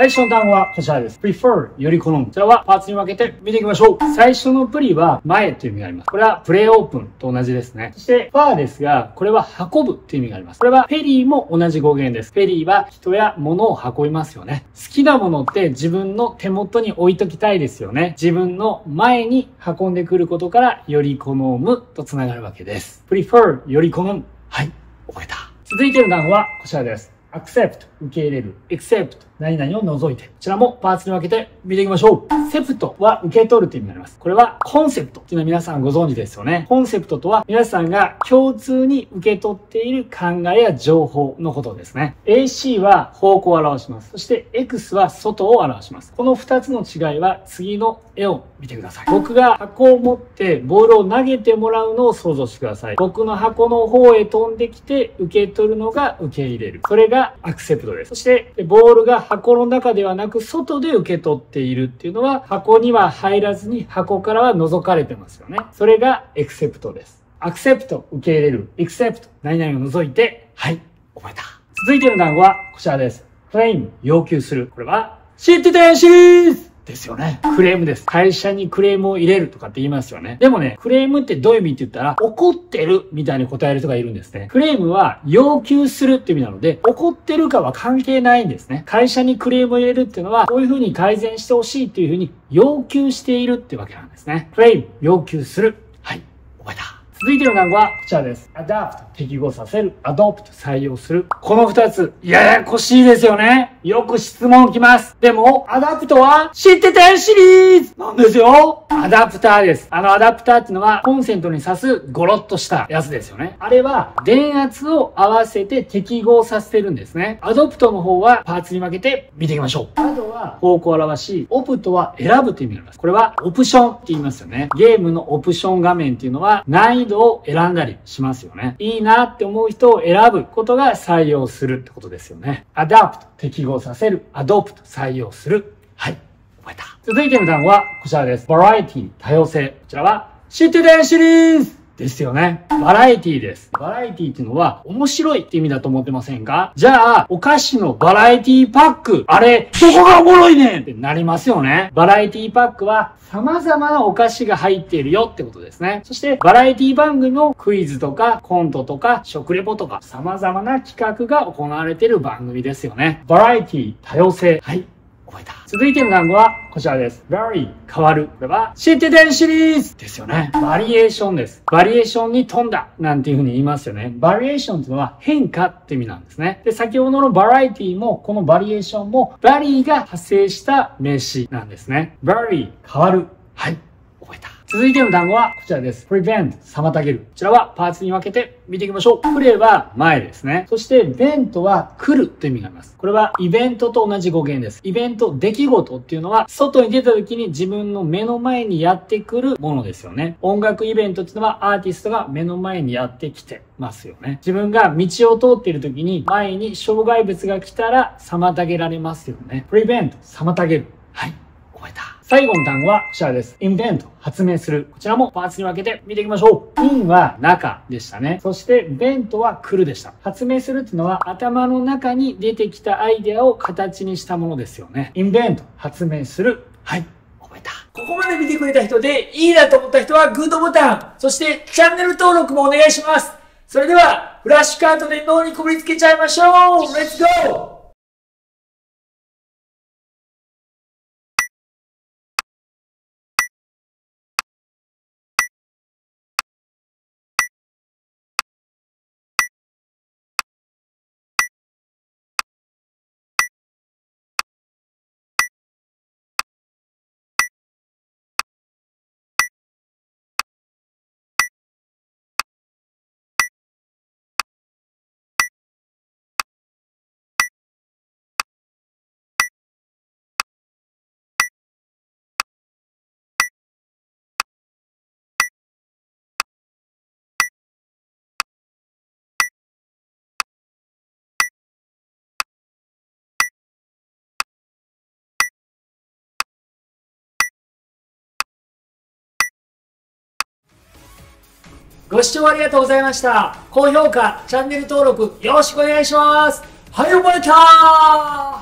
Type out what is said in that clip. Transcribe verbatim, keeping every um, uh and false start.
最初の単語はこちらです。prefer より好む。こちらはパーツに分けて見ていきましょう。最初のプリは前という意味があります。これはプレイオープンと同じですね。そしてファーですが、これは運ぶという意味があります。これはフェリーも同じ語源です。フェリーは人や物を運びますよね。好きなものって自分の手元に置いときたいですよね。自分の前に運んでくることからより好むとつながるわけです。prefer より好む。はい、覚えた。続いての単語はこちらです。accept 受け入れる。except 何々を除いて。こちらもパーツに分けて見ていきましょう。accept は受け取るという意味になります。これはコンセプトっていうのは皆さんご存知ですよね。コンセプトとは皆さんが共通に受け取っている考えや情報のことですね。エーシー は方向を表します。そして X は外を表します。このふたつの違いは次の絵を見てください。僕が箱を持ってボールを投げてもらうのを想像してください。僕の箱の方へ飛んできて受け取るのが受け入れる。それがアクセプトです。そしてボールが箱の中ではなく外で受け取っているっていうのは箱には入らずに箱からは除かれてますよね。それがエクセプトです。アクセプト受け入れる。エクセプト何々を除いて。はい、覚えた。続いての単語はこちらです。クレイム要求する。これは知っててほしいですよね。クレームです。会社にクレームを入れるとかって言いますよね。でもね、クレームってどういう意味って言ったら、怒ってるみたいに答える人がいるんですね。クレームは要求するって意味なので、怒ってるかは関係ないんですね。会社にクレームを入れるっていうのは、こういう風に改善してほしいっていう風に要求しているってわけなんですね。クレーム、要求する。はい、覚えた。続いての単語はこちらです。adapt 適合させる。adopt 採用する。この二つ、ややこしいですよね。よく質問きます。でも、adapt は知っててシリーズなんですよ。アダプターです。あのアダプターっていうのはコンセントに挿すゴロッとしたやつですよね。あれは電圧を合わせて適合させてるんですね。adopt の方はパーツに分けて見ていきましょう。ado は方向を表し、opt は選ぶという意味なんです。これはオプションって言いますよね。ゲームのオプション画面っていうのは難易度を選んだりしますよね。いいなって思う人を選ぶことが採用するってことですよね。adapt 適合させる。adopt 採用する。はい、覚えた。続いての単語はこちらです。variety 多様性。こちらは知っててシリーズですよね。バラエティです。バラエティっていうのは面白いって意味だと思ってませんか？じゃあ、お菓子のバラエティパック、あれ、どこがおもろいねんってなりますよね。バラエティパックは様々なお菓子が入っているよってことですね。そして、バラエティ番組のクイズとかコントとか食レポとか様々な企画が行われている番組ですよね。バラエティ多様性。はい、覚えた。続いての単語はこちらです。vary 変わる。これは知っててシリーズですよね。バリエーションです。バリエーションに富んだなんていうふうに言いますよね。バリエーションっていうのは変化って意味なんですね。で、先ほどのバラエティもこのバリエーションもバリーが派生した名詞なんですね。vary 変わる。はい、覚えた。続いての単語はこちらです。prevent 妨げる。こちらはパーツに分けて見ていきましょう。プレイは前ですね。そして、vent は来るという意味があります。これはイベントと同じ語源です。イベント、出来事っていうのは、外に出た時に自分の目の前にやってくるものですよね。音楽イベントっていうのは、アーティストが目の前にやってきてますよね。自分が道を通っている時に、前に障害物が来たら妨げられますよね。prevent 妨げる。はい、覚えた。最後の単語はこちらです。invent 発明する。こちらもパーツに分けて見ていきましょう。in は中でしたね。そして vent は来るでした。発明するっていうのは頭の中に出てきたアイデアを形にしたものですよね。invent 発明する。はい、覚えた。ここまで見てくれた人でいいなと思った人はグッドボタン、そしてチャンネル登録もお願いします。それではフラッシュカードで脳にこびりつけちゃいましょう。レッツゴー。ご視聴ありがとうございました。高評価、チャンネル登録、よろしくお願いします。はい、覚えたー。